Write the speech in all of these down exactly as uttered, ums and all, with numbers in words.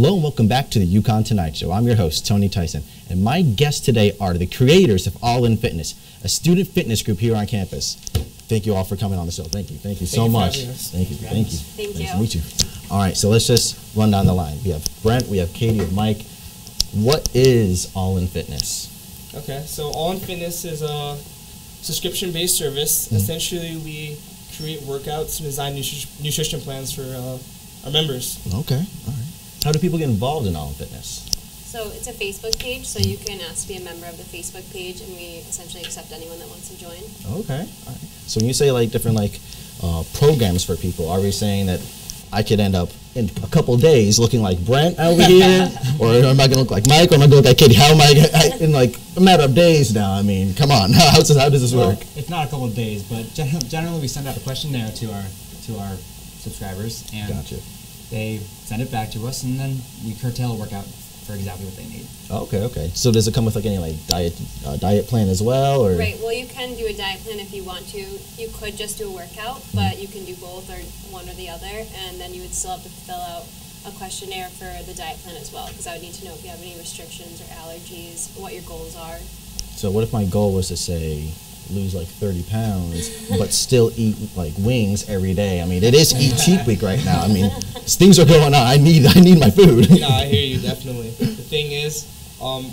Hello and welcome back to the UConn Tonight Show. I'm your host, Tony Tyson, and my guests today are the creators of All In Fitness, a student fitness group here on campus. Thank you all for coming on the show. Thank you. Thank you so much. Thank you. Thank you. Thank you. Nice to meet you. All right, so let's just run down the line. We have Brent, we have Katie, we have Mike. What is All In Fitness? Okay, so All In Fitness is a subscription-based service. Mm-hmm. Essentially, we create workouts and design nutri nutrition plans for uh, our members. Okay, all right. How do people get involved in All In Fitness? So it's a Facebook page, so you can ask to be a member of the Facebook page, and we essentially accept anyone that wants to join. Okay. All right. So when you say like different like uh, programs for people, are we saying that I could end up in a couple of days looking like Brent over here, or am I going to look like Mike, or am I going to look like Katie? How am I, I in like a matter of days now? I mean, come on, how does, how does this well, work? It's not a couple of days, but generally we send out a questionnaire to our to our subscribers, and. Gotcha. They send it back to us, and then we curtail a workout for exactly what they need. Okay, okay. So does it come with like any like diet uh, diet plan as well, or? Right. Well, you can do a diet plan if you want to. You could just do a workout, but mm-hmm. you can do both or one or the other, and then you would still have to fill out a questionnaire for the diet plan as well, because I would need to know if you have any restrictions or allergies, what your goals are. So what if my goal was to say, lose like thirty pounds, but still eat like wings every day? I mean, it is Eat Cheat Week right now. I mean, things are going on. I need, I need my food. No, I hear you, definitely. The thing is, um,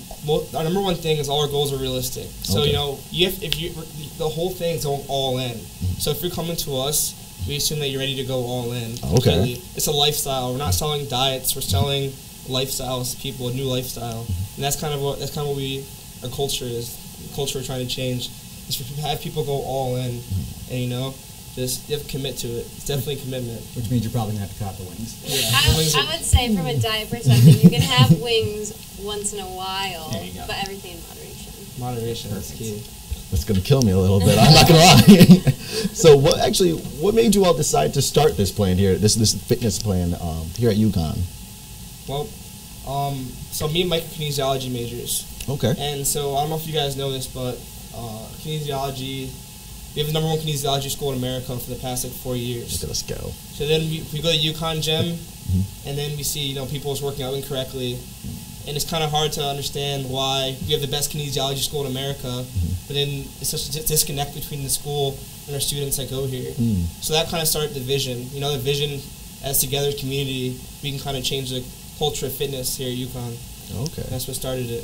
our number one thing is all our goals are realistic. So, okay. you know, you have, if you, the whole thing's all in. So if you're coming to us, we assume that you're ready to go all in. Completely. Okay. It's a lifestyle. We're not selling diets. We're selling lifestyles to people, a new lifestyle. And that's kind of what, that's kind of what we, our culture is, the culture we're trying to change. Just have people go all in, and you know, just you have to commit to it. It's definitely a commitment. Which means you're probably gonna have to cut the wings. Yeah. I, wings I would say from a diet perspective, you can have wings once in a while, but everything in moderation. Moderation is key. That's gonna kill me a little bit. I'm not gonna lie. So, what actually, what made you all decide to start this plan here, this this fitness plan um, here at UConn? Well, um, so me and Mike are kinesiology majors. Okay. And so I don't know if you guys know this, but Uh, kinesiology, we have the number one kinesiology school in America for the past like four years. Let's go. So then we, we go to UConn Gym, mm-hmm. and then we see, you know, people's working out incorrectly, mm-hmm. and it's kind of hard to understand why we have the best kinesiology school in America, mm-hmm. but then it's such a disconnect between the school and our students that go here. Mm. So that kind of started the vision. You know, the vision as together community, we can kind of change the culture of fitness here at UConn. Okay. That's what started it.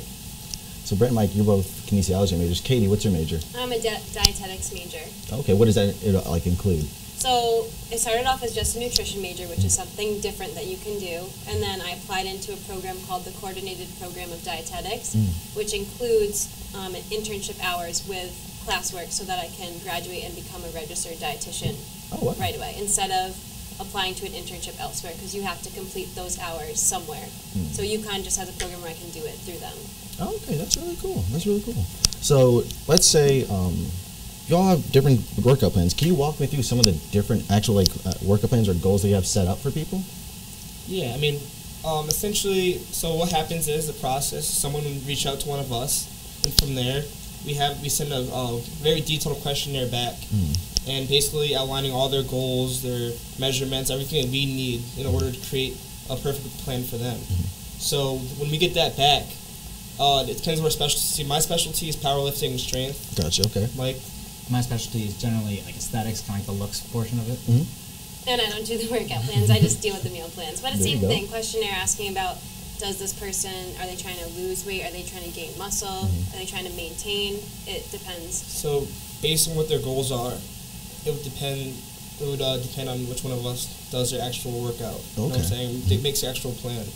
So Brent and Mike, you're both kinesiology majors. Katie, what's your major? I'm a di dietetics major. Okay, what does that like include? So it started off as just a nutrition major, which is something different that you can do. And then I applied into a program called the Coordinated Program of Dietetics, mm. which includes um, an internship hours with classwork so that I can graduate and become a registered dietitian oh, wow. right away, instead of applying to an internship elsewhere, because you have to complete those hours somewhere. Mm. So UConn just has a program where I can do it through them. Okay, that's really cool. That's really cool. So let's say um, y'all have different workout plans. Can you walk me through some of the different actual like uh, workout plans or goals that you have set up for people? Yeah, I mean, um, essentially, so what happens is the process. Someone would reach out to one of us, and from there, we have we send a uh, very detailed questionnaire back, mm. and basically outlining all their goals, their measurements, everything that we need in order to create a perfect plan for them. Mm. So when we get that back. Uh, it depends on our specialty. My specialty is powerlifting and strength. Gotcha, okay. Like, my specialty is generally like aesthetics, kind of like the looks portion of it. Mm-hmm. And I don't do the workout plans, I just deal with the meal plans. But it's the same thing, questionnaire asking about, does this person, are they trying to lose weight? Are they trying to gain muscle? Mm-hmm. Are they trying to maintain? It depends. So based on what their goals are, it would depend, it would uh, depend on which one of us does their actual workout. Okay. You know what I'm saying? It makes the actual plan.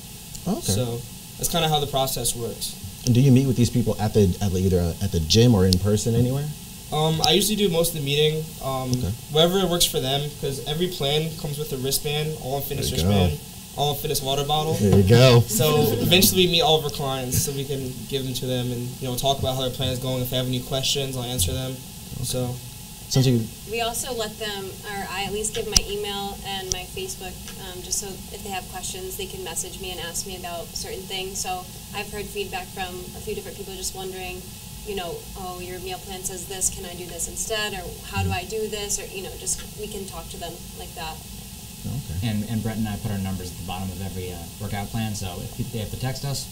Okay. So that's kind of how the process works. And do you meet with these people at the at either at the gym or in person anywhere? Um, I usually do most of the meeting, um, okay. wherever it works for them, because every plan comes with a wristband, all in fitness wristband, all in fitness water bottle. There you go. So eventually we meet all of our clients so we can give them to them and you know talk about how their plan is going. If they have any questions, I'll answer them. Okay. So. Something. We also let them, or I at least give my email and my Facebook, um, just so if they have questions, they can message me and ask me about certain things. So I've heard feedback from a few different people just wondering, you know, oh, your meal plan says this, can I do this instead? Or how do I do this? Or, you know, just we can talk to them like that. Okay. And and Brett and I put our numbers at the bottom of every uh, workout plan, so if they have to text us,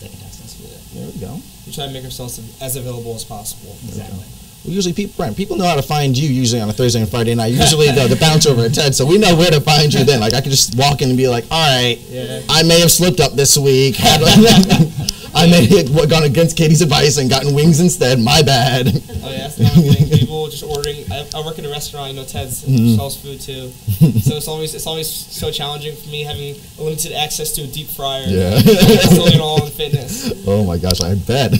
they can text us. There we go. We try to make ourselves as available as possible. Exactly. Well, usually, people, Brian, people know how to find you usually on a Thursday and Friday night. Usually, the, the bounce over at Ted, so we know where to find you then. Like, I can just walk in and be like, all right, yeah. I may have slipped up this week. I may have gone against Katie's advice and gotten wings instead. My bad. Oh, yeah, that's another thing. People just ordering. I, I work in a restaurant. You know, Ted's mm-hmm. sells food, too. So it's always it's always so challenging for me having limited access to a deep fryer. Yeah. Still in All In Fitness. Oh, my gosh, I bet.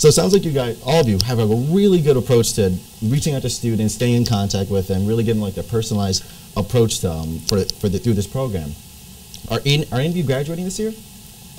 So it sounds like you guys, all of you, have a really good approach to reaching out to students, staying in contact with them, really getting like a personalized approach to, um, for, for the, through this program. Are, in, are any of you graduating this year?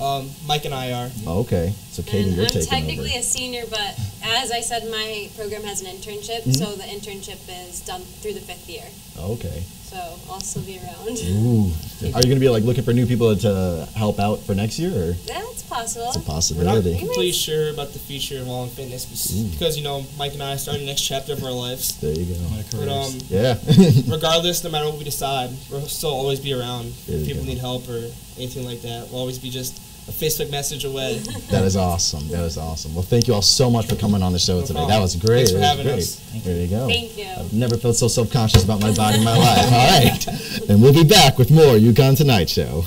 Um, Mike and I are. Oh, okay. So Katie, and you're I'm taking I'm technically over. a senior, but as I said, my program has an internship, mm-hmm. so the internship is done through the fifth year. Okay. So I'll still be around. Ooh. Are you going to be like looking for new people to help out for next year? Or? That's possible. It's a possibility. I'm not really sure about the future of All In Fitness because, Ooh. you know, Mike and I are starting the next chapter of our lives. There you go. My but, um, yeah. regardless, no matter what we decide, we'll still always be around. There if people go. need help or anything like that, we'll always be just a Facebook message away. That is awesome. That is awesome. Well, thank you all so much for coming on the show no today. Problem. That was great. Thanks for having great. us. Thank there you go. Thank you. I've never felt so self-conscious about my body in my life. All right. And we'll be back with more UConn Tonight Show.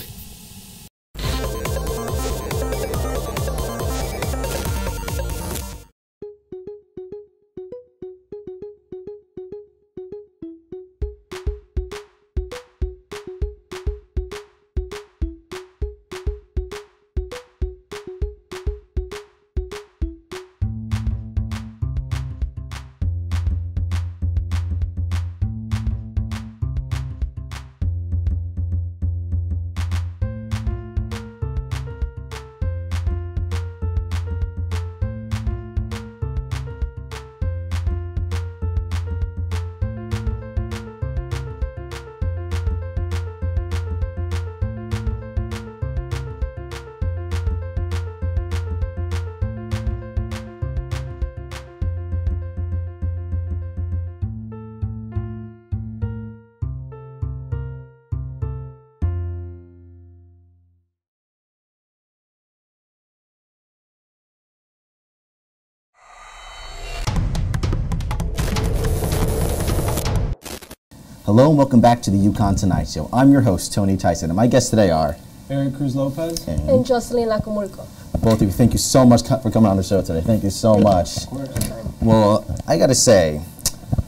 Hello and welcome back to the UConn Tonight Show. I'm your host, Tony Tyson, and my guests today are Eric Cruz Lopez and, and Joseline Guadalupe. Both of you, thank you so much for coming on the show today. Thank you so much. Of course. Well, I gotta say,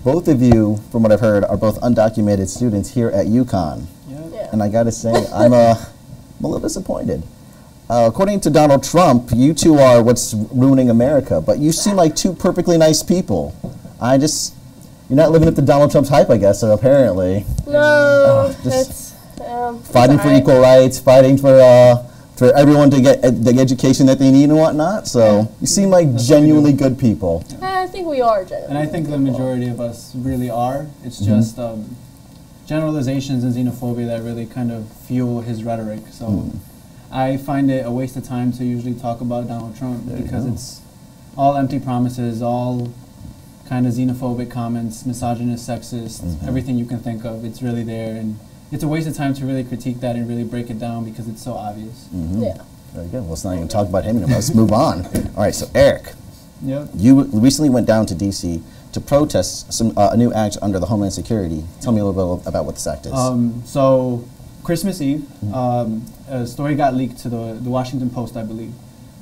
both of you, from what I've heard, are both undocumented students here at UConn. Yep. Yeah. And I gotta say, I'm, uh, I'm a little disappointed. Uh, according to Donald Trump, you two are what's ruining America, but you seem like two perfectly nice people. I just... You're not living up to Donald Trump's hype, I guess, so apparently. No, uh, just it's, um, fighting for equal rights, fighting for uh, for everyone to get ed the education that they need and whatnot. So yeah. you seem like That's genuinely good people. Yeah. I think we are genuinely. And I think the majority of us really are. It's mm-hmm. just um, generalizations and xenophobia that really kind of fuel his rhetoric. So mm. I find it a waste of time to usually talk about Donald Trump there because it's all empty promises, all. kind of xenophobic comments, misogynist, sexist, mm-hmm. everything you can think of, it's really there. And it's a waste of time to really critique that and really break it down because it's so obvious. Mm-hmm. Yeah. Very good. Well, let's not even talk about him anymore. Let's move on. All right, so Eric, yep. you recently went down to D C to protest some uh, a new act under the Homeland Security. Tell me a little bit about what this act is. Um, so Christmas Eve, mm-hmm. um, a story got leaked to the, the Washington Post, I believe,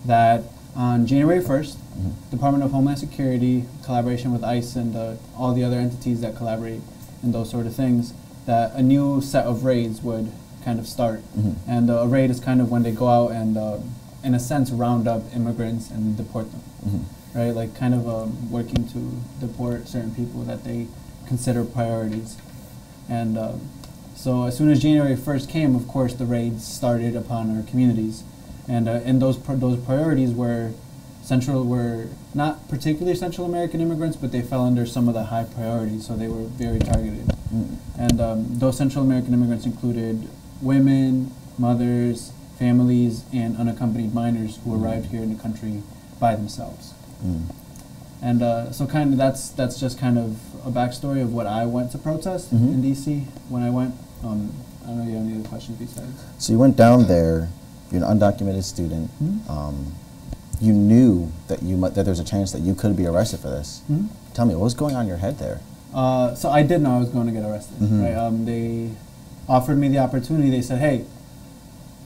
that on January first, mm-hmm. Department of Homeland Security, collaboration with ICE and uh, all the other entities that collaborate and those sort of things, that a new set of raids would kind of start. Mm-hmm. And uh, a raid is kind of when they go out and, uh, in a sense, round up immigrants and deport them, mm-hmm. right? Like kind of um, working to deport certain people that they consider priorities. And uh, so as soon as January first came, of course, the raids started upon our communities. And, uh, and those, pr those priorities were Central were not particularly Central American immigrants, but they fell under some of the high priorities, so they were very targeted. Mm. And um, those Central American immigrants included women, mothers, families, and unaccompanied minors who mm. arrived here in the country by themselves. Mm. And uh, so kind of that's, that's just kind of a backstory of what I went to protest mm-hmm. in D C when I went. Um, I don't know if you have any other questions besides. So you went down there, you're an undocumented student. Mm-hmm. um, you knew that you might, that there's a chance that you could be arrested for this. Mm-hmm. Tell me, what was going on in your head there? Uh, so I did know I was going to get arrested. Mm-hmm. Right? Um, they offered me the opportunity. They said, hey,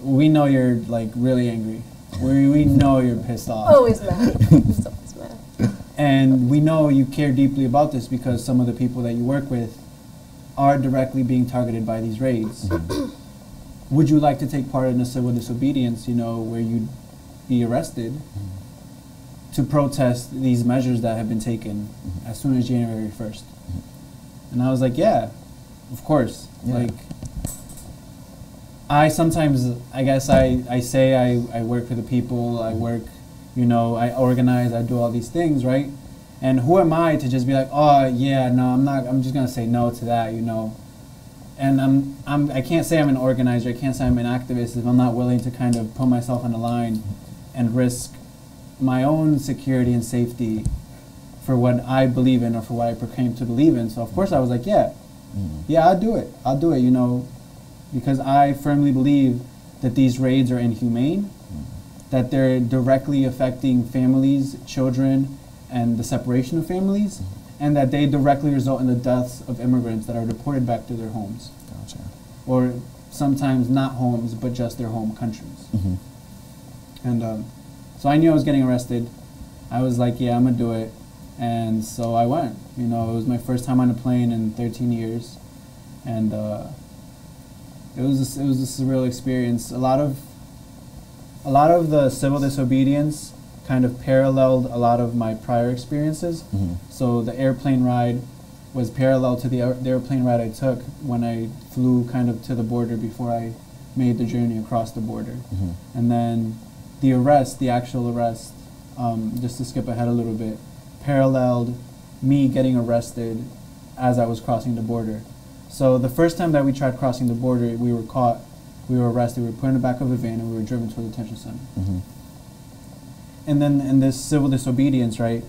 we know you're like really angry. We, we know you're pissed off. Always mad. It's always mad. And we know you care deeply about this because some of the people that you work with are directly being targeted by these raids. Would you like to take part in a civil disobedience, you know, where you'd be arrested to protest these measures that have been taken as soon as January first? And I was like, yeah, of course. Yeah. Like, I sometimes, I guess I, I say I, I work for the people, I work, you know, I organize, I do all these things, right? And who am I to just be like, oh, yeah, no, I'm not, I'm just going to say no to that, you know? And I'm, I'm, I can't say I'm an organizer, I can't say I'm an activist if I'm not willing to kind of put myself on the line and risk my own security and safety for what I believe in or for what I proclaim to believe in. So, of course, I was like, yeah, mm-hmm. yeah, I'll do it, I'll do it, you know? Because I firmly believe that these raids are inhumane, mm-hmm. that they're directly affecting families, children, and the separation of families, mm-hmm. and that they directly result in the deaths of immigrants that are deported back to their homes. Gotcha. Or sometimes not homes, but just their home countries. Mm-hmm. And um, so I knew I was getting arrested. I was like, yeah, I'm gonna do it. And so I went. You know, it was my first time on a plane in thirteen years. And uh, It was a, it was a surreal experience. A lot of a lot of the civil disobedience kind of paralleled a lot of my prior experiences. Mm-hmm. So the airplane ride was parallel to the, the airplane ride I took when I flew kind of to the border before I made the journey across the border. Mm-hmm. And then the arrest, the actual arrest, um, just to skip ahead a little bit, paralleled me getting arrested as I was crossing the border. So the first time that we tried crossing the border, we were caught, we were arrested, we were put in the back of a van, and we were driven to a detention center. Mm-hmm. And then in this civil disobedience, right,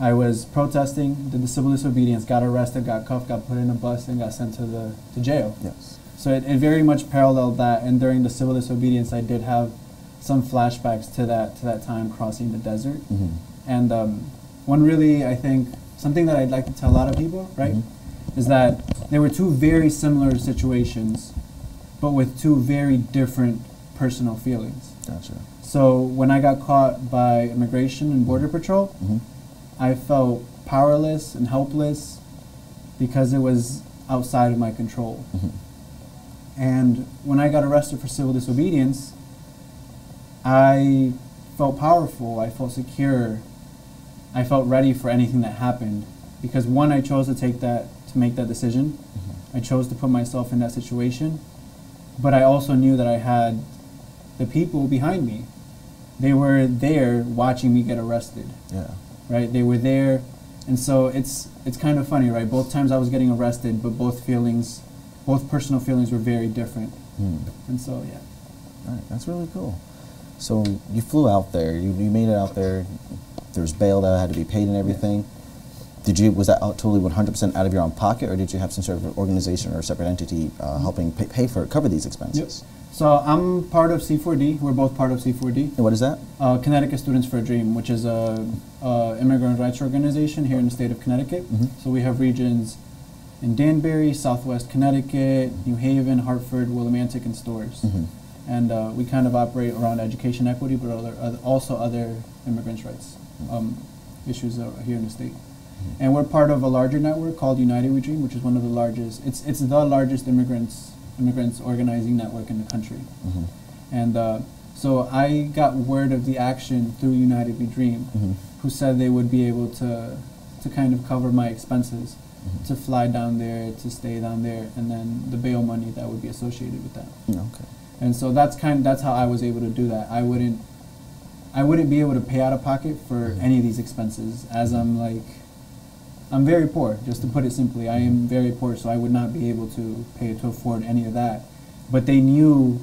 I was protesting, did the civil disobedience, got arrested, got cuffed, got put in a bus, and got sent to the to jail. Yes. So it, it very much paralleled that, and during the civil disobedience, I did have some flashbacks to that, to that time crossing the desert. Mm-hmm. And um, one really, I think, something that I'd like to tell a lot of people, right, mm-hmm. is that there were two very similar situations, but with two very different personal feelings. Gotcha. So when I got caught by Immigration and Border Patrol, mm-hmm. I felt powerless and helpless because it was outside of my control. Mm-hmm. And when I got arrested for civil disobedience, I felt powerful, I felt secure, I felt ready for anything that happened. Because one, I chose to take that to make that decision. Mm-hmm. I chose to put myself in that situation, but I also knew that I had the people behind me. They were there watching me get arrested. Yeah. Right? They were there, and so it's it's kind of funny, right? Both times I was getting arrested, but both feelings, both personal feelings were very different. Mm. And so, yeah. All right, that's really cool. So you flew out there, you, you made it out there, there was bail that had to be paid and everything. Yeah. Did you, was that totally one hundred percent out of your own pocket, or did you have some sort of organization or a separate entity uh, helping pay, pay for, cover these expenses? Yep. So I'm part of C four D. We're both part of C four D. And what is that? Uh, Connecticut Students for a Dream, which is a, a immigrant rights organization here in the state of Connecticut. Mm-hmm. So we have regions in Danbury, Southwest Connecticut, New Haven, Hartford, Willimantic, and Storrs. Mm-hmm. And uh, we kind of operate around education equity, but other, other, also other immigrant rights um, issues here in the state. And we're part of a larger network called United We Dream, which is one of the largest. It's it's the largest immigrants immigrants organizing network in the country. Mm-hmm. And uh, so I got word of the action through United We Dream, mm-hmm. who said they would be able to to kind of cover my expenses, mm-hmm. to fly down there, to stay down there, and then the bail money that would be associated with that. Okay. And so that's kind of, that's how I was able to do that. I wouldn't I wouldn't be able to pay out of pocket for mm-hmm. any of these expenses, as I'm like. I'm very poor, just to put it simply. I am very poor, so I would not be able to pay to afford any of that. But they knew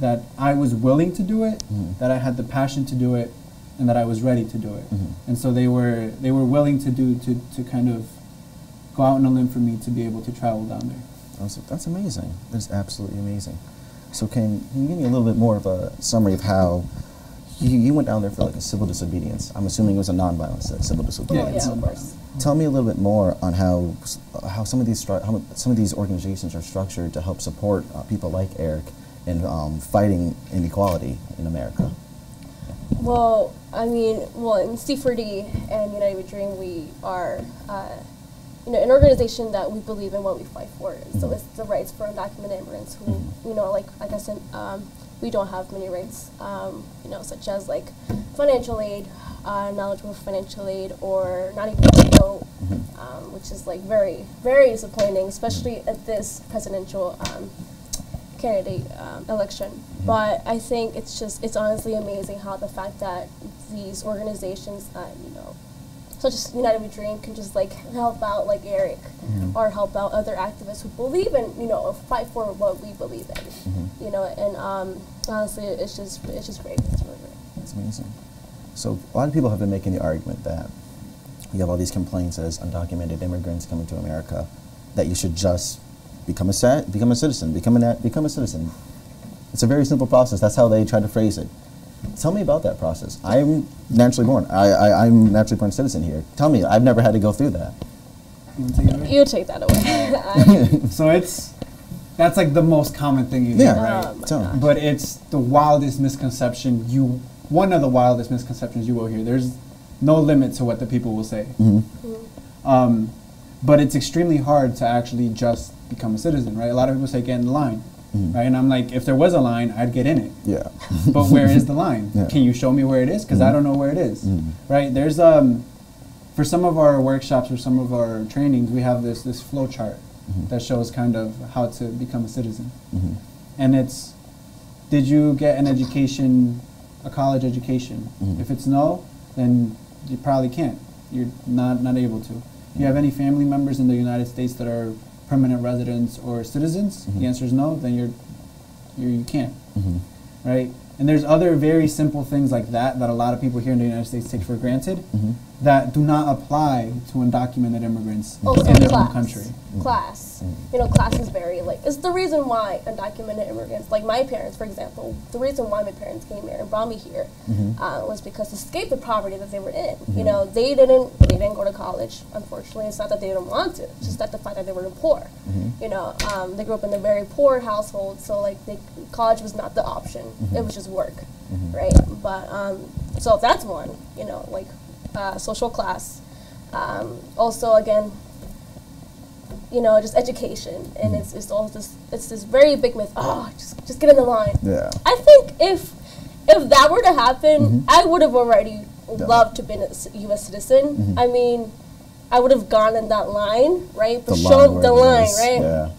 that I was willing to do it, mm-hmm. that I had the passion to do it, and that I was ready to do it. Mm-hmm. And so they were they were willing to do to, to kind of go out on a limb for me to be able to travel down there. I was like, that's amazing. That's absolutely amazing. So can, can you give me a little bit more of a summary of how you, you went down there for like a civil disobedience? I'm assuming it was a nonviolent civil disobedience. Yeah, yeah, of course. Tell me a little bit more on how how some of these how some of these organizations are structured to help support uh, people like Eric in um, fighting inequality in America. Well, I mean, well, in C four D and United We Dream, we are, uh, you know, an organization that we believe in what we fight for. Mm-hmm. So it's the rights for undocumented immigrants who, mm-hmm. you know, like I guess in, um, we don't have many rights, um, you know, such as like financial aid, uh, knowledgeable financial aid, or not even vote, mm-hmm. um, which is like very, very disappointing, especially at this presidential um, candidate um, election. Mm-hmm. But I think it's just, it's honestly amazing how the fact that these organizations, uh, you know, such as United We Dream can just like help out like Eric, mm-hmm. or help out other activists who believe in, you know, fight for what we believe in, mm-hmm. you know, and um, honestly, it's just, it's just great. It's really great. That's amazing. So a lot of people have been making the argument that you have all these complaints as undocumented immigrants coming to America, that you should just become a become a citizen, become a become a citizen. It's a very simple process. That's how they try to phrase it. Tell me about that process. I'm naturally born. I, I I'm naturally born citizen here. Tell me, I've never had to go through that. You take that away. You take that away. So it's that's like the most common thing you yeah. hear, right? Oh my gosh. But it's the wildest misconception you. One of the wildest misconceptions you will hear. There's no limit to what the people will say. Mm-hmm. Mm-hmm. Um, but it's extremely hard to actually just become a citizen, right? A lot of people say get in the line, mm-hmm. right? And I'm like, if there was a line, I'd get in it. Yeah. But where is the line? Yeah. Can you show me where it is? Because mm-hmm. I don't know where it is, mm-hmm. right? There's, um, for some of our workshops or some of our trainings, we have this, this flow chart mm-hmm. that shows kind of how to become a citizen. Mm-hmm. And it's, did you get an education, a college education. Mm-hmm. If it's no, then you probably can't. You're not, not able to. Mm-hmm. Do you have any family members in the United States that are permanent residents or citizens? Mm-hmm. The answer is no, then you're, you're, you can't, mm-hmm. right? And there's other very simple things like that that a lot of people here in the United States take for granted mm-hmm. that do not apply to undocumented immigrants oh, in so their class. own country. Mm-hmm. Class. Mm-hmm. You know, class is very, like, it's the reason why undocumented immigrants, like my parents, for example, the reason why my parents came here and brought me here mm-hmm. uh, was because they escaped the poverty that they were in. Mm-hmm. You know, they didn't, they didn't go to college, unfortunately. It's not that they didn't want to, it's just that the fact that they were poor. Mm-hmm. You know, um, they grew up in a very poor household, so, like, they, college was not the option. Mm-hmm. It was just work, mm-hmm. right? But um, so that's one, you know, like uh, social class. Um, also, again, you know, just education, mm-hmm. and it's it's all this it's this very big myth. Oh, just just get in the line. Yeah. I think if if that were to happen, mm-hmm. I would have already yeah. loved to been a U S citizen. Mm-hmm. I mean, I would have gone in that line, right? But shown the line, is. right? Yeah.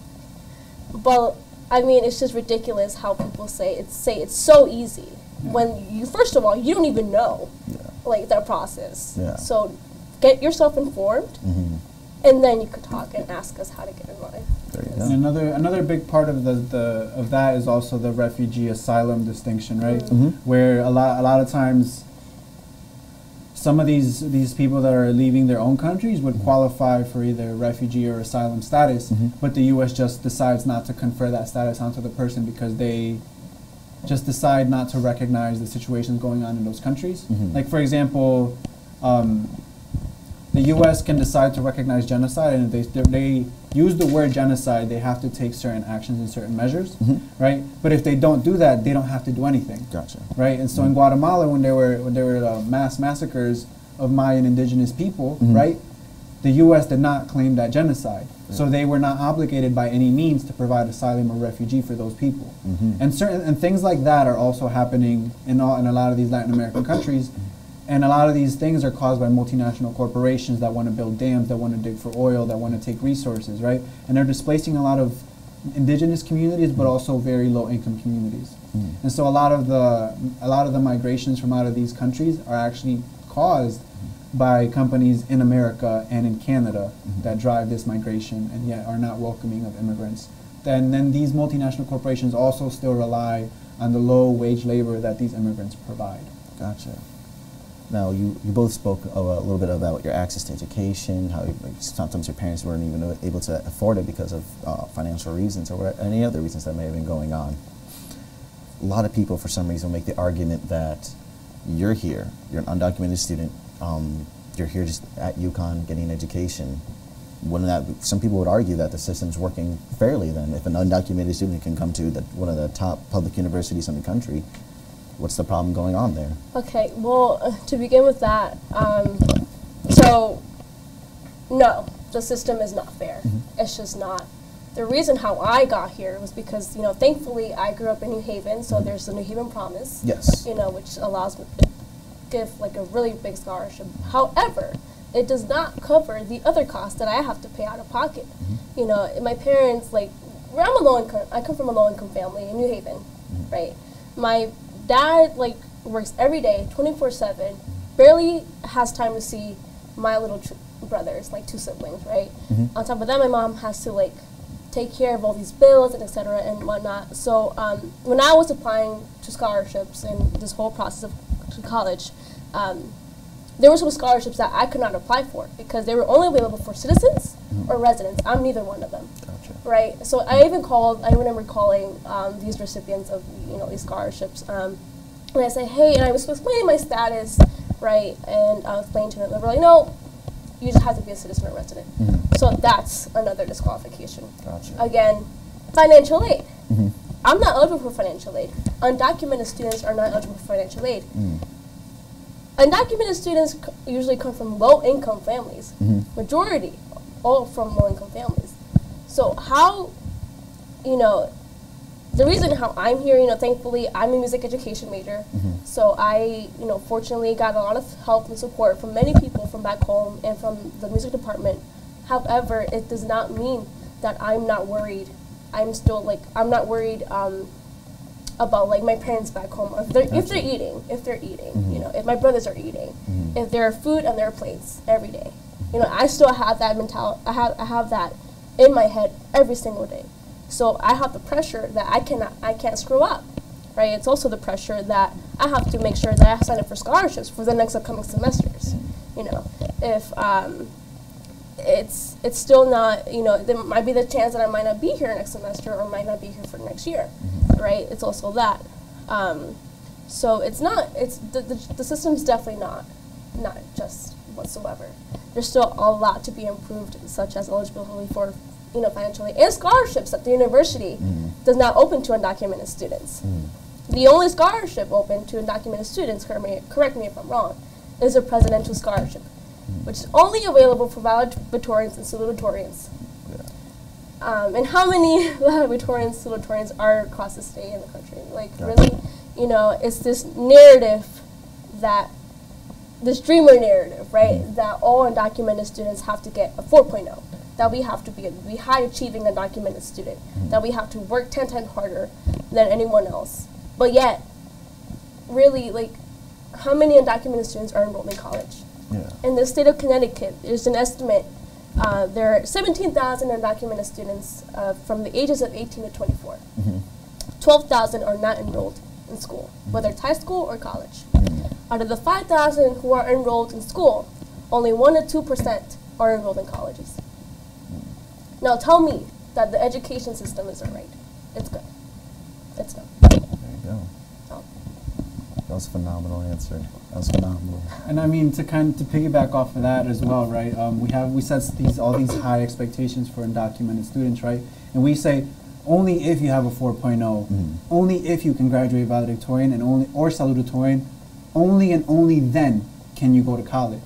But I mean, it's just ridiculous how people say it's say it's so easy yeah. when you first of all you don't even know yeah. like that process. Yeah. So get yourself informed, mm-hmm. and then you could talk and ask us how to get involved. There you go. And another another big part of the, the of that is also the refugee asylum distinction, right? Mm-hmm. Where a lot a lot of times some of these these people that are leaving their own countries would mm-hmm. qualify for either refugee or asylum status, mm-hmm. but the U S just decides not to confer that status onto the person because they just decide not to recognize the situations going on in those countries. Mm-hmm. Like for example, um, the U S can decide to recognize genocide, and if they they use the word genocide, they have to take certain actions and certain measures, mm-hmm. right? But if they don't do that, they don't have to do anything. Gotcha. Right? And so mm-hmm. in Guatemala, when there were when there were uh, mass massacres of Mayan indigenous people, mm-hmm. right? The U S did not claim that genocide, yeah. so they were not obligated by any means to provide asylum or refugee for those people. Mm-hmm. And certain and things like that are also happening in all in a lot of these Latin American countries. And a lot of these things are caused by multinational corporations that want to build dams, that want to dig for oil, that want to take resources, right? And they're displacing a lot of indigenous communities, but also very low-income communities. Mm. And so a lot of the a lot of the migrations from out of these countries are actually caused by companies in America and in Canada mm-hmm. that drive this migration and yet are not welcoming of immigrants. And then these multinational corporations also still rely on the low-wage labor that these immigrants provide. Gotcha. Now, you, you both spoke a little bit about your access to education, how you, like, sometimes your parents weren't even able to afford it because of uh, financial reasons or any other reasons that may have been going on. A lot of people, for some reason, make the argument that you're here, you're an undocumented student, um, you're here just at UConn getting an education. Wouldn't that, some people would argue that the system's working fairly then. If an undocumented student can come to the, one of the top public universities in the country, what's the problem going on there? Okay, well, uh, to begin with that, um, so no, the system is not fair. Mm-hmm. It's just not. The reason how I got here was because, you know, thankfully I grew up in New Haven, so mm-hmm. there's the New Haven Promise, yes, you know, which allows me to give like a really big scholarship. However, it does not cover the other costs that I have to pay out of pocket. Mm-hmm. You know, my parents, like, where I'm a low income, I come from a low income family in New Haven, mm-hmm. right? My dad, like, works every day, twenty-four seven, barely has time to see my little tr brothers, like two siblings, right? Mm-hmm. On top of that, my mom has to, like, take care of all these bills and et cetera and whatnot. So um, when I was applying to scholarships and this whole process of to college, um, there were some scholarships that I could not apply for because they were only available for citizens mm-hmm. or residents. I'm neither one of them, gotcha. Right? So I even called, I remember calling um, these recipients of, you know, these scholarships. Um, and I said, hey, and I was explaining my status, right? And I was explaining to them, they were like, no, you just have to be a citizen or resident. Mm-hmm. So that's another disqualification. Gotcha. Again, financial aid. Mm-hmm. I'm not eligible for financial aid. Undocumented students are not eligible for financial aid. Mm. Undocumented students c usually come from low-income families, mm-hmm. majority, all from low-income families. So how, you know, the reason how I'm here, you know, thankfully, I'm a music education major, mm-hmm. so I, you know, fortunately got a lot of help and support from many people from back home and from the music department. However, it does not mean that I'm not worried. I'm still, like, I'm not worried um, about, like, my parents back home, or if they're, if they're eating, if they're eating, mm-hmm. you know, if my brothers are eating, mm-hmm. if there are food on their plates every day. You know, I still have that mentality, I have, I have that in my head every single day. So I have the pressure that I cannot, I can't screw up, right? It's also the pressure that I have to make sure that I sign up for scholarships for the next upcoming semesters, you know. If um, it's, it's still not, you know, there might be the chance that I might not be here next semester or might not be here for next year, right? It's also that. Um, so it's not, it's, the, the, the system's definitely not, not just whatsoever. There's still a lot to be improved, such as eligibility for, you know, financial aid and scholarships at the university mm. does not open to undocumented students. Mm. The only scholarship open to undocumented students, correct me, correct me if I'm wrong, is a presidential scholarship, mm. which is only available for valedictorians and salutatorians. Yeah. Um, and how many valedictorians, salutatorians are across the state and the country? Like, yeah. really, you know, it's this narrative that, this dreamer narrative, right, mm. that all undocumented students have to get a four point oh. that we have to be, be high-achieving undocumented student, mm-hmm. that we have to work ten times harder than anyone else. But yet, really, like, how many undocumented students are enrolled in college? Yeah. In the state of Connecticut, there's an estimate. Uh, there are seventeen thousand undocumented students uh, from the ages of eighteen to twenty-four. Mm-hmm. twelve thousand are not enrolled in school, mm-hmm. whether it's high school or college. Mm-hmm. Out of the five thousand who are enrolled in school, only one to two percent are enrolled in colleges. Now tell me that the education system isn't right. It's good. It's not. There you go. Oh. That was a phenomenal answer. That was phenomenal. And I mean, to kind of to piggyback off of that as well, right? Um, we have we set these all these high expectations for undocumented students, right? And we say only if you have a four point oh, mm. only if you can graduate valedictorian and only or salutatorian, only and only then can you go to college.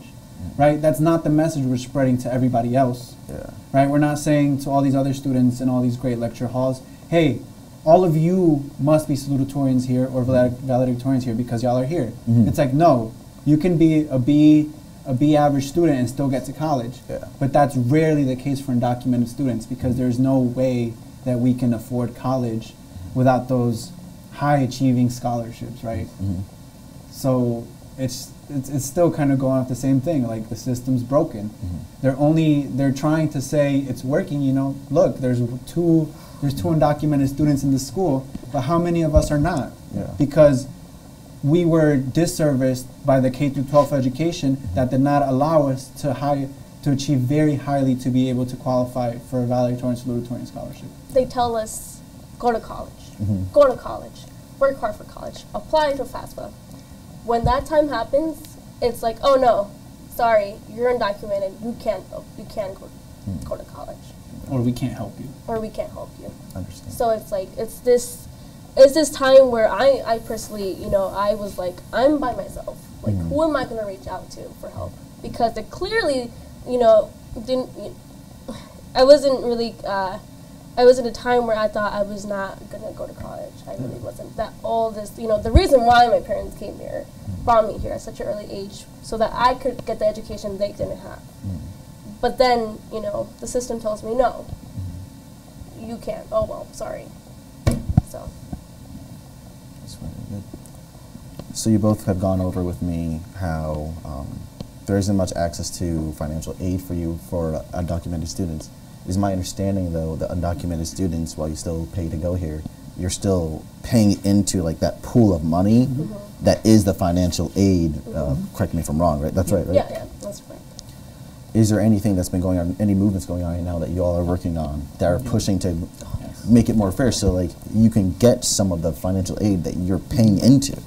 Right? That's not the message we're spreading to everybody else. Yeah. Right? We're not saying to all these other students in all these great lecture halls, hey, all of you must be salutatorians here or valedictorians here because y'all are here. Mm-hmm. It's like, no, you can be a B, a B average student and still get to college. Yeah. But that's rarely the case for undocumented students because there's no way that we can afford college without those high achieving scholarships, right? Mm-hmm. So it's It's, it's still kind of going off the same thing, like the system's broken. Mm-hmm. They're only, they're trying to say it's working, you know, look, there's two, there's two undocumented students in the school, but how many of us are not? Yeah. Because we were disserviced by the K through twelve education that did not allow us to hire, to achieve very highly to be able to qualify for a valedictorian salutatorian scholarship. They tell us, go to college, mm-hmm. go to college, work hard for college, apply to FAFSA. When that time happens, it's like, oh no, sorry, you're undocumented, you can't go, you can't go, mm. go to college. Or we can't help you. Or we can't help you. Understand. So it's like, it's this, it's this time where I, I personally, you know, I was like, I'm by myself. Like, mm. who am I gonna reach out to for help? Because it clearly, you know, didn't, I wasn't really, uh, I was in a time where I thought I was not gonna go to college. I really wasn't. That all this, you know, the reason why my parents came here, brought me here at such an early age, so that I could get the education they didn't have. Mm. But then, you know, the system tells me, no, you can't. Oh, well, sorry. So. So you both have gone over with me how um, there isn't much access to financial aid for you for undocumented students. It is my understanding, though, that undocumented students, while you still pay to go here, you're still paying into like that pool of money mm-hmm. that is the financial aid. Mm-hmm. uh, correct me if I'm wrong, right? That's right, right? Yeah, yeah, that's right. Is there anything that's been going on, any movements going on right now that you all are working on that are pushing to yes. make it more fair so like you can get some of the financial aid that you're paying into?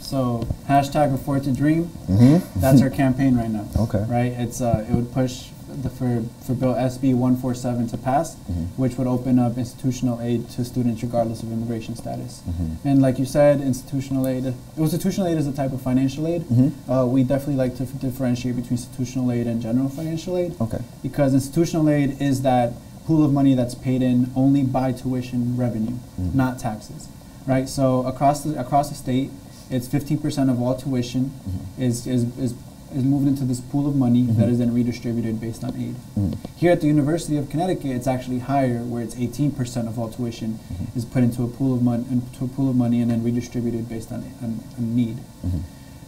So hashtag Afford to Dream, mm-hmm. that's our campaign right now. Okay. Right? It's uh, it would push the for, for Bill S B one forty-seven to pass, mm-hmm. which would open up institutional aid to students regardless of immigration status. Mm-hmm. And like you said, institutional aid, institutional aid is a type of financial aid. Mm-hmm. uh, we definitely like to differentiate between institutional aid and general financial aid. Okay. Because institutional aid is that pool of money that's paid in only by tuition revenue, mm-hmm. not taxes. Right? So across the, across the state, it's fifteen percent of all tuition mm-hmm. is, is, is, is moved into this pool of money mm-hmm. that is then redistributed based on aid. Mm-hmm. Here at the University of Connecticut, it's actually higher, where it's eighteen percent of all tuition mm-hmm. is put into a pool of money, into a pool of money, and then redistributed based on, on, on need. Mm-hmm.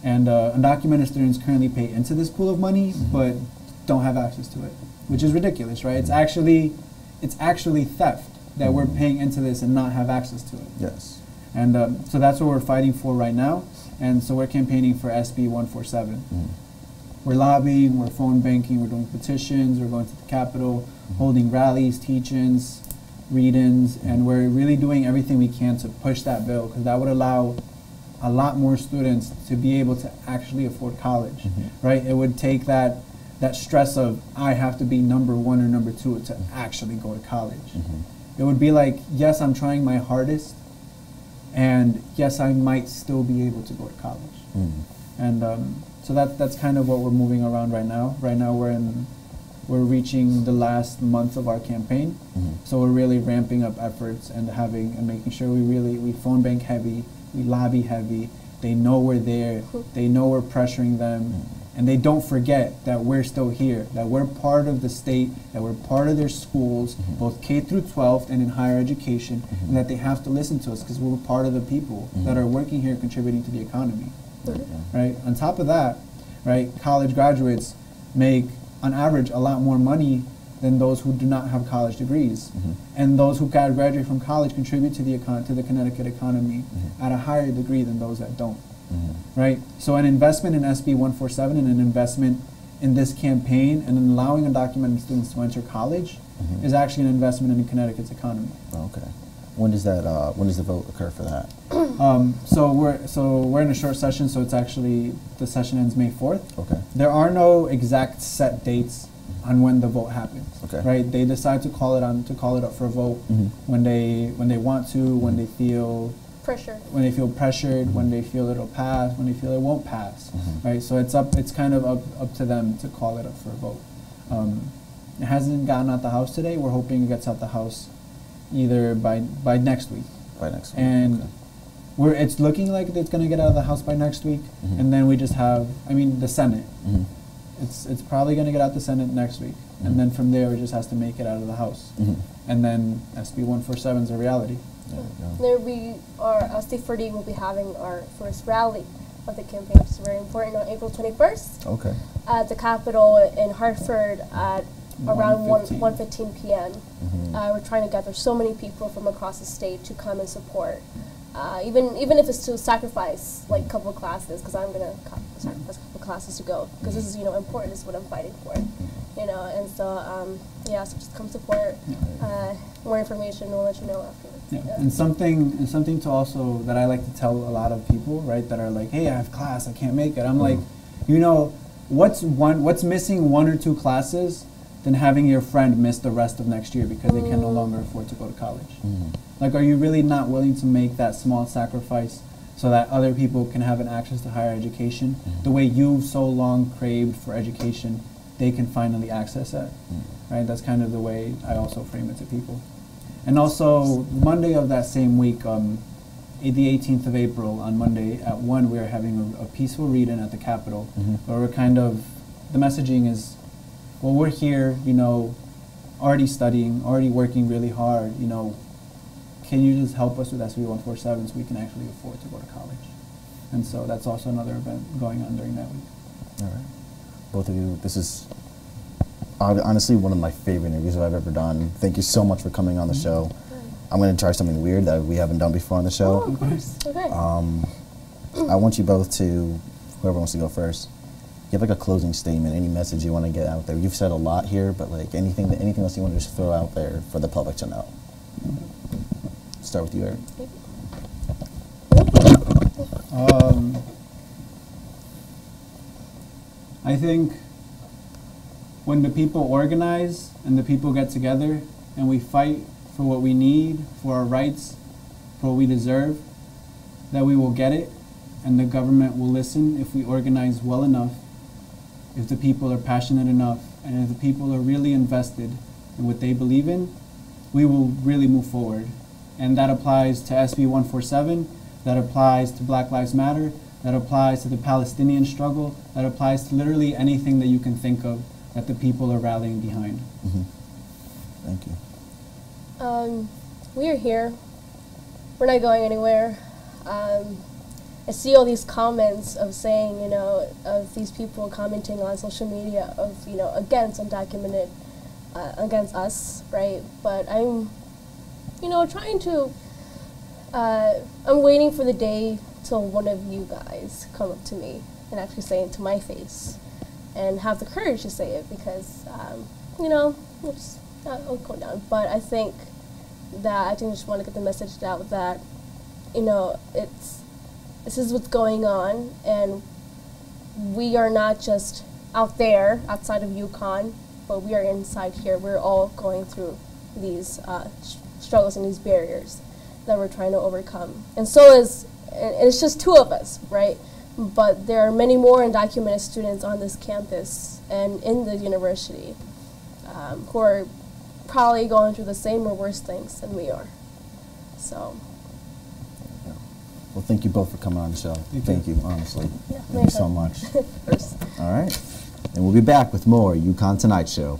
And uh, undocumented students currently pay into this pool of money, mm-hmm. but don't have access to it, which is ridiculous, right? Mm-hmm. It's actually, it's actually theft that mm-hmm. we're paying into this and not have access to it. Yes. And um, so that's what we're fighting for right now. And so we're campaigning for S B one forty-seven. Mm-hmm. We're lobbying, we're phone banking, we're doing petitions, we're going to the Capitol, mm-hmm. holding rallies, teach-ins, read-ins, mm-hmm. and we're really doing everything we can to push that bill, because that would allow a lot more students to be able to actually afford college, mm-hmm. right? It would take that, that stress of, I have to be number one or number two to actually go to college. Mm-hmm. It would be like, yes, I'm trying my hardest, and yes, I might still be able to go to college. Mm-hmm. And um, so that, that's kind of what we're moving around right now. Right now we're, in, we're reaching the last month of our campaign. Mm-hmm. So we're really ramping up efforts and having and making sure we really, we phone bank heavy, we lobby heavy, they know we're there, they know we're pressuring them, mm-hmm. and they don't forget that we're still here, that we're part of the state, that we're part of their schools, mm-hmm. both K through twelve and in higher education, mm-hmm. and that they have to listen to us because we're part of the people mm-hmm. that are working here contributing to the economy. Mm-hmm. Right. On top of that, right, college graduates make on average a lot more money than those who do not have college degrees, mm-hmm. and those who graduate from college contribute to the econ to the Connecticut economy mm-hmm. at a higher degree than those that don't. Mm-hmm. Right. So an investment in S B one forty-seven and an investment in this campaign and in allowing undocumented students to enter college mm-hmm. is actually an investment in Connecticut's economy. Okay. When does that? Uh, when does the vote occur for that? Um, so we're so we're in a short session. So it's actually the session ends May fourth. Okay. There are no exact set dates on when the vote happens. Okay. Right. They decide to call it on to call it up for a vote mm-hmm. when they when they want to, mm-hmm. when they feel pressured, when they feel pressured, mm-hmm. when they feel it'll pass, when they feel it won't pass. Mm-hmm. Right. So it's up. It's kind of up up to them to call it up for a vote. Um, it hasn't gotten out the house today. We're hoping it gets out the house either by by next week. By next week. And okay. we're it's looking like it's gonna get out of the house by next week, mm-hmm. and then we just have I mean the Senate. Mm-hmm. It's it's probably gonna get out the Senate next week, mm-hmm. and then from there it just has to make it out of the house, mm-hmm. and then S B one forty-seven is a reality. There, there we are. Uh, C four D will be having our first rally of the campaign, which is very important, on April twenty-first. Okay. At the Capitol in Hartford at around one fifteen p m Mm-hmm. Uh, we're trying to gather so many people from across the state to come and support uh, even even if it's to sacrifice like a couple of classes, because I'm gonna sacrifice a couple of classes to go, because this is, you know, important. It's what I'm fighting for, you know. And so um, yeah, so just come support. Uh, more information, we'll let you know afterwards. Yeah. Yeah. And something and something to also that I like to tell a lot of people, right, that are like, hey, I have class, I can't make it. I'm mm-hmm. like, you know, what's one what's missing one or two classes than having your friend miss the rest of next year because mm. they can no longer afford to go to college. Mm. Like, are you really not willing to make that small sacrifice so that other people can have an access to higher education? Mm. The way you've so long craved for education, they can finally access it, mm. right? That's kind of the way I also frame it to people. And also, Monday of that same week, um, the eighteenth of April, on Monday at one, we are having a, a peaceful read-in at the Capitol, mm-hmm. where we're kind of, the messaging is, well, we're here, you know, already studying, already working really hard, you know, can you just help us with S B one forty-seven so we can actually afford to go to college? And so that's also another event going on during that week. All right. Both of you, this is honestly one of my favorite interviews I've ever done. Thank you so much for coming on the show. I'm going to try something weird that we haven't done before on the show. Oh, of course. Okay. Um, I want you both to, whoever wants to go first, give like a closing statement, any message you want to get out there. You've said a lot here, but like anything that, anything else you want to just throw out there for the public to know. Start with you, Eric. Um, I think when the people organize and the people get together and we fight for what we need, for our rights, for what we deserve, that we will get it, and the government will listen if we organize well enough, if the people are passionate enough, and if the people are really invested in what they believe in, we will really move forward. And that applies to S B one forty-seven, that applies to Black Lives Matter, that applies to the Palestinian struggle, that applies to literally anything that you can think of that the people are rallying behind. Mm-hmm. Thank you. Um, we are here. We're not going anywhere. Um, I see all these comments of saying, you know, of these people commenting on social media of, you know, against undocumented, uh, against us, right? But I'm, you know, trying to, uh, I'm waiting for the day till one of you guys come up to me and actually say it to my face and have the courage to say it, because, um, you know, we'll just, uh, I'll go down. But I think that I think I just want to get the message out that, you know, it's, this is what's going on, and we are not just out there outside of UConn, but we are inside here. We're all going through these uh, struggles and these barriers that we're trying to overcome. And so is, and it's just two of us, right? But there are many more undocumented students on this campus and in the university um, who are probably going through the same or worse things than we are. So. Well, thank you both for coming on the show. Thank, thank you. you, honestly. Yeah, thank you so much. All right. And we'll be back with more UConn Tonight Show.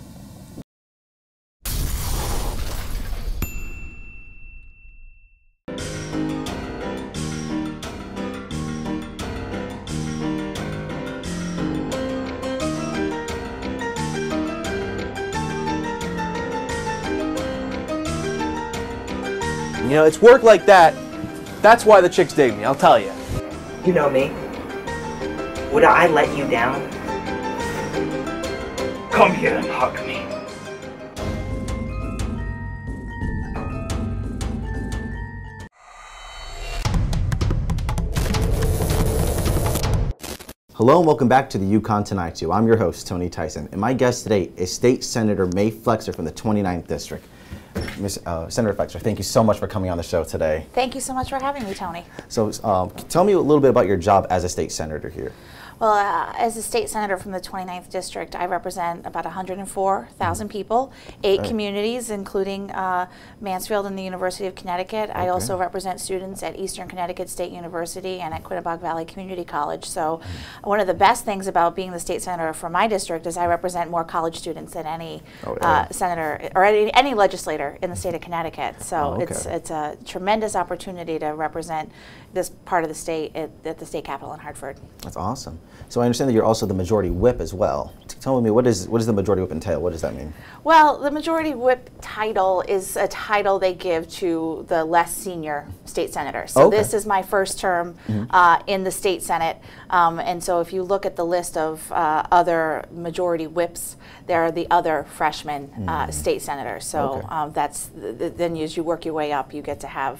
You know, it's work like that. That's why the chicks dig me, I'll tell you. You know me. Would I let you down? Come here and hug me. Hello and welcome back to the UConn Tonight Show. I'm your host, Tony Tyson, and my guest today is State Senator Mae Flexer from the twenty-ninth District. Miz Uh, Senator Flexer, thank you so much for coming on the show today. Thank you so much for having me, Tony. So um, tell me a little bit about your job as a state senator here. Well, uh, as a state senator from the twenty-ninth District, I represent about one hundred four thousand people, eight right. communities, including uh, Mansfield and the University of Connecticut. Okay. I also represent students at Eastern Connecticut State University and at Quinebaug Valley Community College. So one of the best things about being the state senator from my district is I represent more college students than any oh, yeah. uh, senator or any, any legislator in the state of Connecticut. So oh, okay. it's, it's a tremendous opportunity to represent this part of the state at, at the state capitol in Hartford. That's awesome. So I understand that you're also the majority whip as well. Tell me, what is, what does the majority whip entail? What does that mean? Well, the majority whip title is a title they give to the less senior state senators. So okay. This is my first term mm-hmm. uh, in the state Senate. Um, and so if you look at the list of uh, other majority whips, there are the other freshmen mm-hmm. uh, state senators. So okay. um, that's th then as you work your way up, you get to have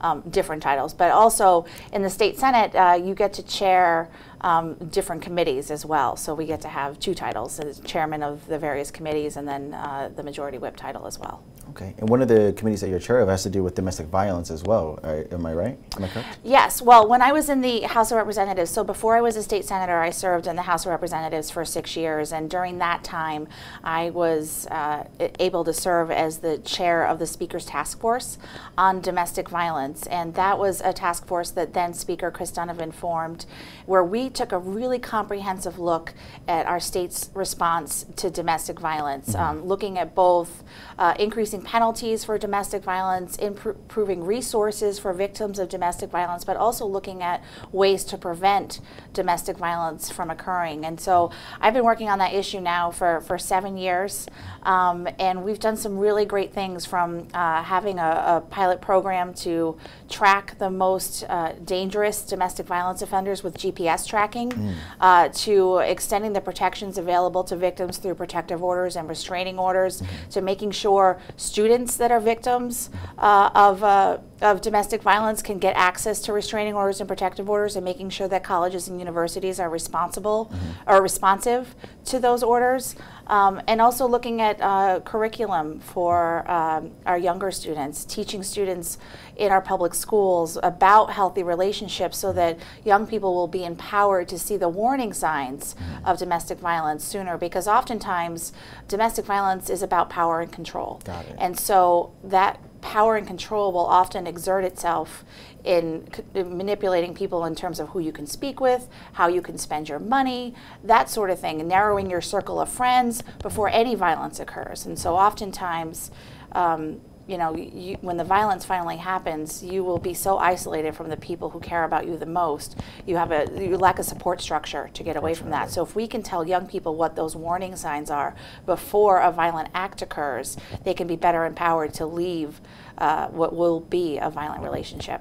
um, different titles. But also in the state Senate, uh, you get to chair Um, different committees as well, so we get to have two titles, as chairman of the various committees and then uh, the majority whip title as well. Okay, and one of the committees that you're chair of has to do with domestic violence as well, I, am I right? Am I correct? Yes, well, when I was in the House of Representatives, so before I was a state senator, I served in the House of Representatives for six years, and during that time, I was uh, able to serve as the chair of the Speaker's Task Force on Domestic Violence, and that was a task force that then Speaker Chris Donovan formed, where we took a really comprehensive look at our state's response to domestic violence, mm-hmm. um, looking at both uh, increasing penalties for domestic violence, improving resources for victims of domestic violence, but also looking at ways to prevent domestic violence from occurring. And so I've been working on that issue now for, for seven years, um, and we've done some really great things, from uh, having a, a pilot program to track the most uh, dangerous domestic violence offenders with G P S tracking. Mm. Uh, to extending the protections available to victims through protective orders and restraining orders, mm-hmm. to making sure students that are victims uh, of uh, of domestic violence can get access to restraining orders and protective orders, and making sure that colleges and universities are responsible mm-hmm. or responsive to those orders, um, and also looking at uh, curriculum for um, our younger students, teaching students in our public schools about healthy relationships so that young people will be empowered to see the warning signs of domestic violence sooner, because oftentimes domestic violence is about power and control. Got it. And so that power and control will often exert itself in, c in manipulating people in terms of who you can speak with, how you can spend your money, that sort of thing, and narrowing your circle of friends before any violence occurs. And so oftentimes, um, you know, you, when the violence finally happens, you will be so isolated from the people who care about you the most. You have a you lack a support structure to get away That's from right. that. So if we can tell young people what those warning signs are before a violent act occurs, they can be better empowered to leave uh, what will be a violent relationship.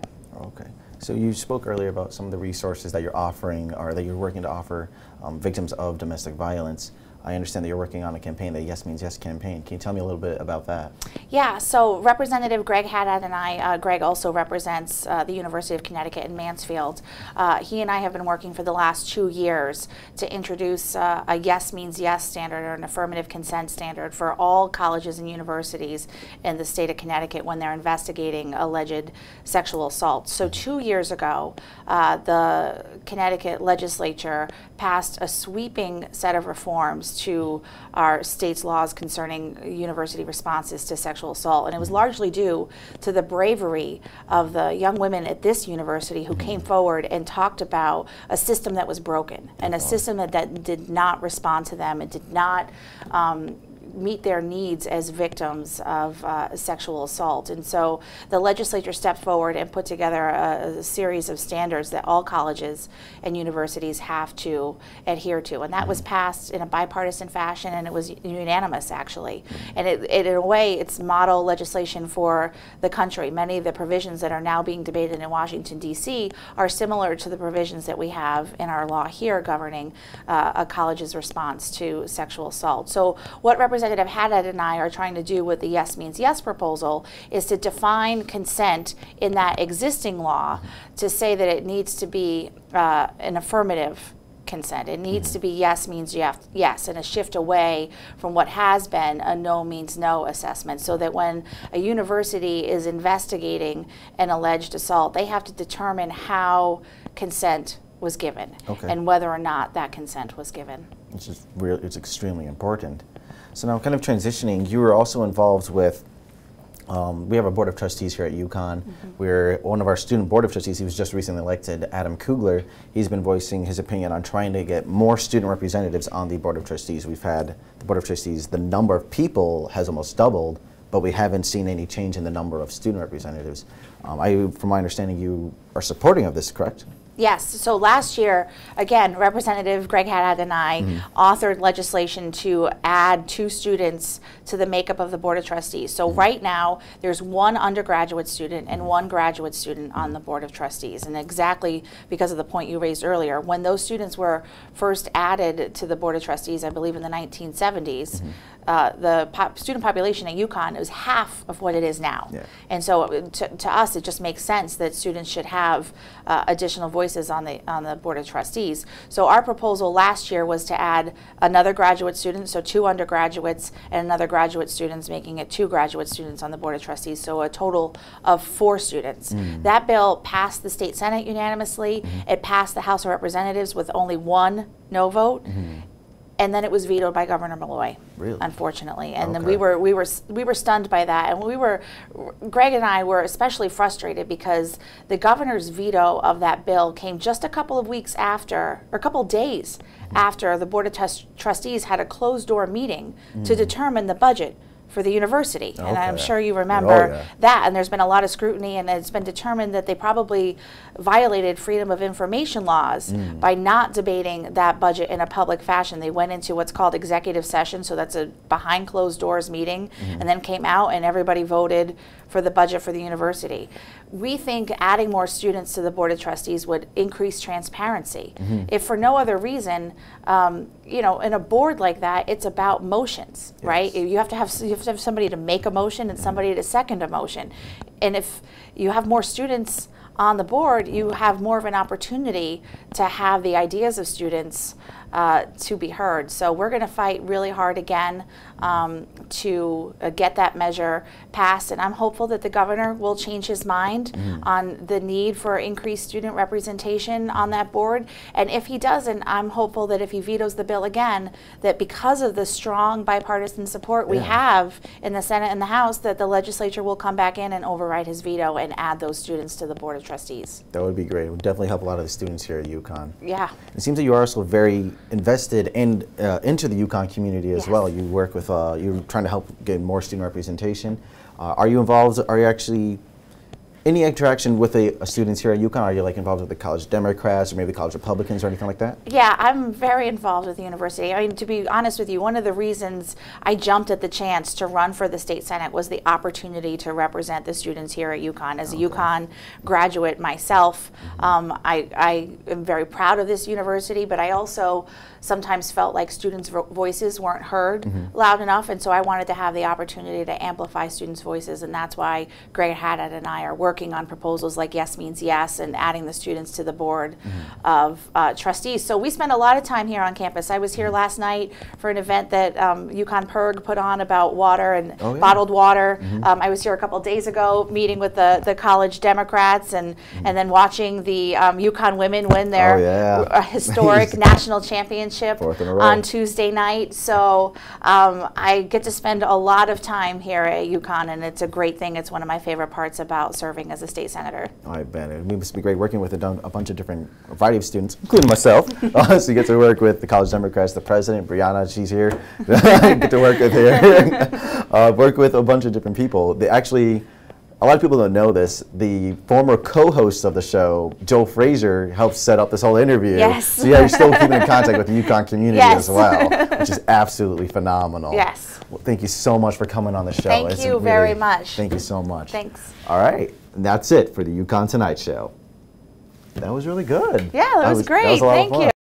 Okay. So you spoke earlier about some of the resources that you're offering, or that you're working to offer um, victims of domestic violence. I understand that you're working on a campaign, the Yes Means Yes campaign. Can you tell me a little bit about that? Yeah, so Representative Greg Haddad and I, uh, Greg also represents uh, the University of Connecticut in Mansfield. Uh, he and I have been working for the last two years to introduce uh, a Yes Means Yes standard, or an affirmative consent standard, for all colleges and universities in the state of Connecticut when they're investigating alleged sexual assault. So two years ago, uh, the Connecticut legislature passed a sweeping set of reforms to our state's laws concerning university responses to sexual assault. And it was largely due to the bravery of the young women at this university who came forward and talked about a system that was broken, and a system that, that did not respond to them and did not um, meet their needs as victims of uh, sexual assault. And so the legislature stepped forward and put together a, a series of standards that all colleges and universities have to adhere to. And that was passed in a bipartisan fashion, and it was unanimous, actually. And it, it, in a way, it's model legislation for the country. Many of the provisions that are now being debated in Washington, D C are similar to the provisions that we have in our law here governing uh, a college's response to sexual assault. So what represents Representative Haddad and I are trying to do with the Yes Means Yes proposal is to define consent in that existing law to say that it needs to be uh, an affirmative consent. It needs to be yes means yes, and a shift away from what has been a no means no assessment, so that when a university is investigating an alleged assault, they have to determine how consent was given, okay. and whether or not that consent was given. It's just real, it's extremely important. So now, kind of transitioning, you were also involved with, um, we have a board of trustees here at UConn, mm-hmm. where one of our student board of trustees, he was just recently elected, Adam Kugler, he's been voicing his opinion on trying to get more student representatives on the board of trustees. We've had the board of trustees, the number of people has almost doubled, but we haven't seen any change in the number of student representatives. Um, I, from my understanding, you are supporting of this, correct? Yes. So last year, again, Representative Greg Haddad and I mm-hmm. authored legislation to add two students to the makeup of the Board of Trustees. So mm-hmm. right now, there's one undergraduate student and one graduate student on the Board of Trustees. And exactly because of the point you raised earlier, when those students were first added to the Board of Trustees, I believe in the nineteen seventies, mm-hmm. uh, the pop student population at UConn is half of what it is now. Yeah. And so it, to, to us, it just makes sense that students should have uh, additional voices on the on the Board of Trustees. So our proposal last year was to add another graduate student, so two undergraduates and another graduate students, making it two graduate students on the Board of Trustees, so a total of four students. Mm. That bill passed the State Senate unanimously. Mm. It passed the House of Representatives with only one no vote. Mm. And then it was vetoed by Governor Malloy, really? Unfortunately. And okay. then we were we were we were stunned by that, and we were Greg and I were especially frustrated because the governor's veto of that bill came just a couple of weeks after, or a couple of days mm-hmm. after the Board of Trust Trustees had a closed door meeting mm-hmm. to determine the budget for the university. Okay. And I'm sure you remember oh, yeah. that, and there's been a lot of scrutiny, and it's been determined that they probably violated freedom of information laws mm. by not debating that budget in a public fashion. They went into what's called executive session, so that's a behind closed doors meeting, mm. and then came out and everybody voted for the budget for the university. We think adding more students to the Board of Trustees would increase transparency. Mm-hmm. If for no other reason, um, you know, in a board like that, it's about motions, yes. right? You have to have you have to have somebody to make a motion and somebody to second a motion. And if you have more students on the board, you have more of an opportunity to have the ideas of students uh, to be heard. So we're going to fight really hard again um, to uh, get that measure passed, and I'm hopeful that the governor will change his mind mm. on the need for increased student representation on that board. And if he doesn't, I'm hopeful that if he vetoes the bill again, that because of the strong bipartisan support yeah. we have in the Senate and the House, that the legislature will come back in and override his veto and add those students to the Board of Trustees. That would be great. It would definitely help a lot of the students here at UConn. Yeah. It seems that you are also very invested and in, uh, into the UConn community as yes. well. You work with, uh, you're trying to help get more student representation. Uh, are you involved, are you actually, any interaction with the uh, students here at UConn? Are you like involved with the College Democrats or maybe the College Republicans or anything like that? Yeah, I'm very involved with the university. I mean, to be honest with you, one of the reasons I jumped at the chance to run for the State Senate was the opportunity to represent the students here at UConn. As okay. a UConn graduate myself, mm-hmm. um, I, I am very proud of this university, but I also sometimes felt like students' vo voices weren't heard mm-hmm. loud enough, and so I wanted to have the opportunity to amplify students' voices, and that's why Greg Haddad and I are working working on proposals like Yes Means Yes and adding the students to the Board mm-hmm. of uh, Trustees. So we spend a lot of time here on campus. I was here last night for an event that um, UConn P E R G put on about water and oh, yeah. bottled water. Mm-hmm. um, I was here a couple of days ago meeting with the, the College Democrats and, mm-hmm. and then watching the um, UConn women win their oh, yeah. historic national championship on Tuesday night. So um, I get to spend a lot of time here at UConn, and it's a great thing. It's one of my favorite parts about serving as a state senator. I bet. It must be great working with a, a bunch of different a variety of students, including myself. uh, so you get to work with the College Democrats, the president, Brianna, she's here. You get to work with her. uh, work with a bunch of different people. They actually, a lot of people don't know this, the former co-host of the show, Joe Frazier, helped set up this whole interview. Yes. So yeah, you're still keeping in contact with the UConn community yes. as well, which is absolutely phenomenal. Yes. Well, thank you so much for coming on the show. Thank it's you really, very much. Thank you so much. Thanks. All right. And that's it for the UConn Tonight Show. That was really good. Yeah, that, that was, was great. That was a lot Thank of fun. You.